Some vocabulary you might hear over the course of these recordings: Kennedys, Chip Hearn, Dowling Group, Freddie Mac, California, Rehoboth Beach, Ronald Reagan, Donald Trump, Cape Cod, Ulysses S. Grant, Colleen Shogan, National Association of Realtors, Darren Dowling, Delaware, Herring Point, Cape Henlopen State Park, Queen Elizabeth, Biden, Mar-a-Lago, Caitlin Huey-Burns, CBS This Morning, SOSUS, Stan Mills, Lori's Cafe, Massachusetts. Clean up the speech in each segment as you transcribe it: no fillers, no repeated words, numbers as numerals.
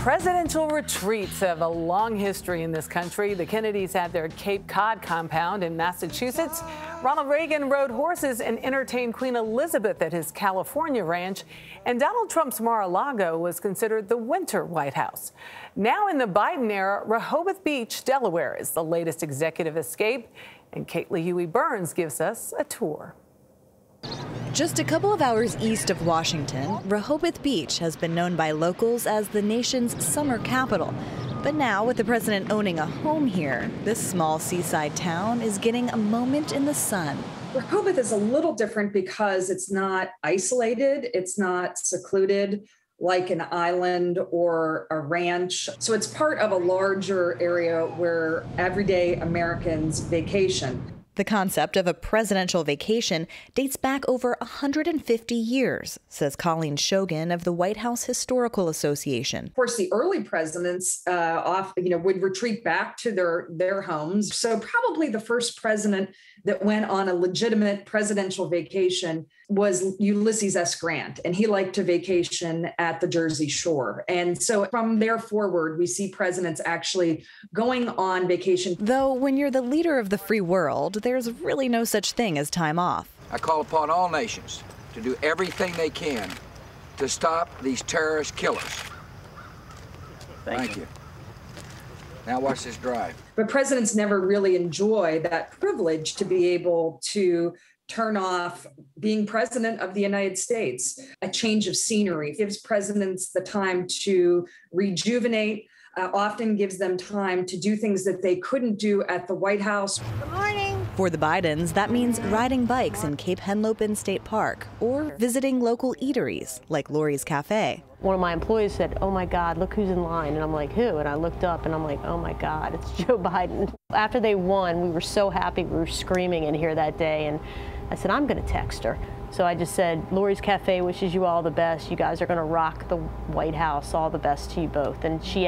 Presidential retreats have a long history in this country. The Kennedys had their Cape Cod compound in Massachusetts. Ronald Reagan rode horses and entertained Queen Elizabeth at his California ranch. And Donald Trump's Mar-a-Lago was considered the winter White House. Now in the Biden era, Rehoboth Beach, Delaware is the latest executive escape. And Caitlin Huey-Burns gives us a tour. Just a couple of hours east of Washington, Rehoboth Beach has been known by locals as the nation's summer capital. But now, with the president owning a home here, this small seaside town is getting a moment in the sun. Rehoboth is a little different because it's not isolated, it's not secluded like an island or a ranch. So it's part of a larger area where everyday Americans vacation. The concept of a presidential vacation dates back over 150 years, says Colleen Shogan of the White House Historical Association. Of course, the early presidents would retreat back to their homes. So probably the first president that went on a legitimate presidential vacation was Ulysses S. Grant, and he liked to vacation at the Jersey Shore. And so from there forward, we see presidents actually going on vacation. Though when you're the leader of the free world, there's really no such thing as time off. I call upon all nations to do everything they can to stop these terrorist killers. Thank you. Now watch this drive. But presidents never really enjoy that privilege to be able to turn off being president of the United States. A change of scenery gives presidents the time to rejuvenate, often gives them time to do things that they couldn't do at the White House. Good morning. For the Bidens, that means riding bikes in Cape Henlopen State Park or visiting local eateries like Lori's Cafe. One of my employees said, "Oh my God, look who's in line." And I'm like, "Who?" And I looked up and I'm like, "Oh my God, it's Joe Biden." After they won, we were so happy. We were screaming in here that day. And I said, "I'm going to text her." So I just said, "Lori's Cafe wishes you all the best. You guys are going to rock the White House. All the best to you both." And she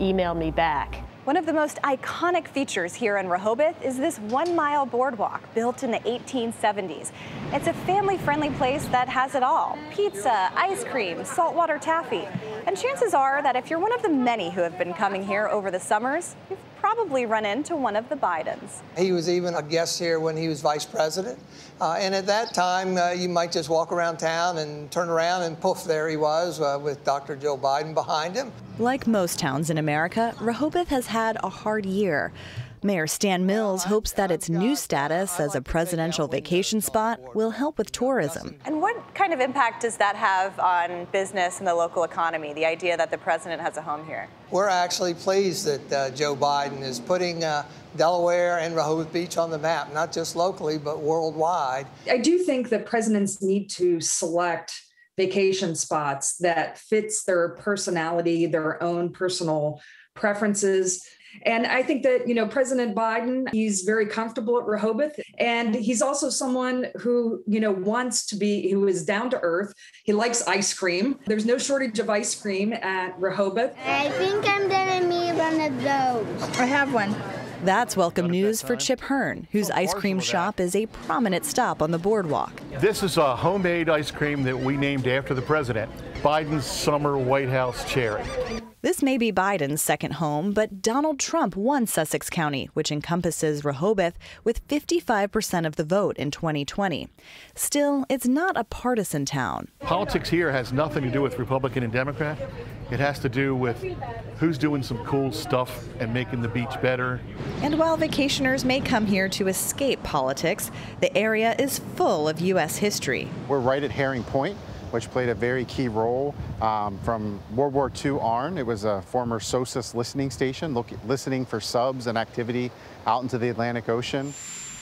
emailed me back. One of the most iconic features here in Rehoboth is this 1-mile boardwalk built in the 1870s. It's a family-friendly place that has it all: pizza, ice cream, saltwater taffy. And chances are that if you're one of the many who have been coming here over the summers, you've probably run into one of the Bidens. He was even a guest here when he was vice president. And at that time, you might just walk around town and turn around and poof, there he was with Dr. Joe Biden behind him. Like most towns in America, Rehoboth has had a hard year. Mayor Stan Mills hopes that its new status as a presidential vacation spot will help with tourism. And what kind of impact does that have on business and the local economy, the idea that the president has a home here? We're actually pleased that Joe Biden is putting Delaware and Rehoboth Beach on the map, not just locally, but worldwide. I do think that presidents need to select vacation spots that fits their personality, their own personal preferences. And I think that, President Biden, he's very comfortable at Rehoboth. And he's also someone who, who is down to earth. He likes ice cream. There's no shortage of ice cream at Rehoboth. I think I'm going to need one of those. I have one. That's welcome news for Chip Hearn, whose ice cream shop is a prominent stop on the boardwalk. This is a homemade ice cream that we named after the president, Biden's Summer White House Cherry. This may be Biden's second home, but Donald Trump won Sussex County, which encompasses Rehoboth, with 55% of the vote in 2020. Still, it's not a partisan town. Politics here has nothing to do with Republican and Democrat. It has to do with who's doing some cool stuff and making the beach better. And while vacationers may come here to escape politics, the area is full of U.S. history. We're right at Herring Point, which played a very key role from World War II on. It was a former SOSUS listening station, listening for subs and activity out into the Atlantic Ocean.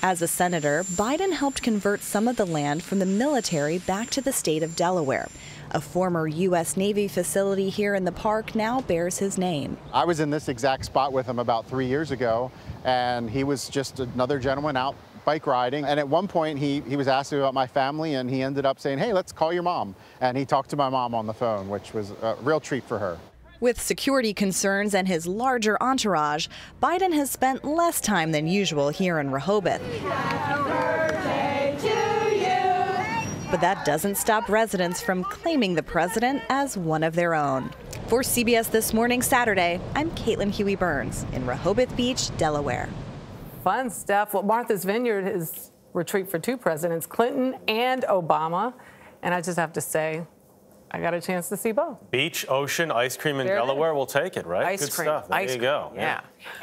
As a senator, Biden helped convert some of the land from the military back to the state of Delaware. A former U.S. Navy facility here in the park now bears his name. I was in this exact spot with him about 3 years ago, and he was just another gentleman out bike riding, and at one point he was asking about my family, and he ended up saying, "Hey, let's call your mom," and he talked to my mom on the phone, which was a real treat for her. With security concerns and his larger entourage, Biden has spent less time than usual here in Rehoboth. Happy birthday to you. But that doesn't stop residents from claiming the president as one of their own. For CBS This Morning Saturday, I'm Caitlin Huey-Burns in Rehoboth Beach, Delaware. Fun stuff. Well, Martha's Vineyard is retreat for two presidents, Clinton and Obama. And I just have to say, I got a chance to see both. Beach, ocean, ice cream in Delaware. We'll take it, right? Ice cream. Good stuff. There you go. Yeah.